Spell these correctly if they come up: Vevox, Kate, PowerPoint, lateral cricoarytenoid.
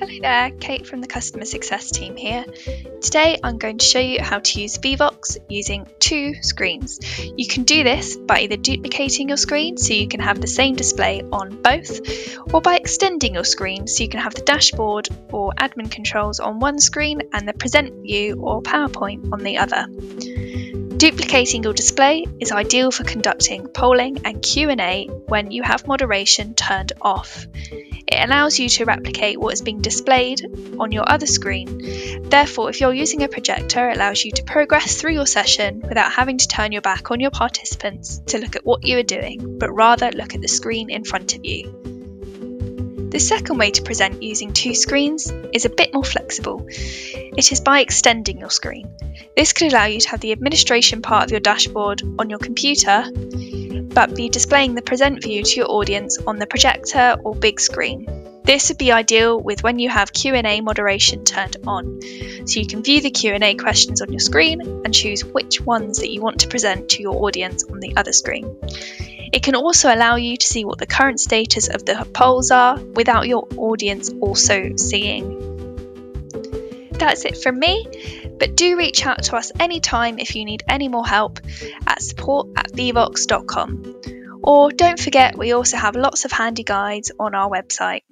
Hello there, Kate from the Customer Success team here. Today I'm going to show you how to use Vevox using two screens. You can do this by either duplicating your screen so you can have the same display on both, or by extending your screen so you can have the dashboard or admin controls on one screen and the present view or PowerPoint on the other. Duplicating your display is ideal for conducting polling and Q&A when you have moderation turned off. It allows you to replicate what is being displayed on your other screen. Therefore, if you're using a projector, it allows you to progress through your session without having to turn your back on your participants to look at what you are doing, but rather look at the screen in front of you. The second way to present using two screens is a bit more flexible. It is by extending your screen. This could allow you to have the administration part of your dashboard on your computer, but be displaying the present view to your audience on the projector or big screen. This would be ideal with when you have Q&A moderation turned on, so you can view the Q&A questions on your screen and choose which ones that you want to present to your audience on the other screen. It can also allow you to see what the current status of the polls are without your audience also seeing. That's it from me, but do reach out to us anytime if you need any more help at support@vevox.com. Or don't forget, we also have lots of handy guides on our website.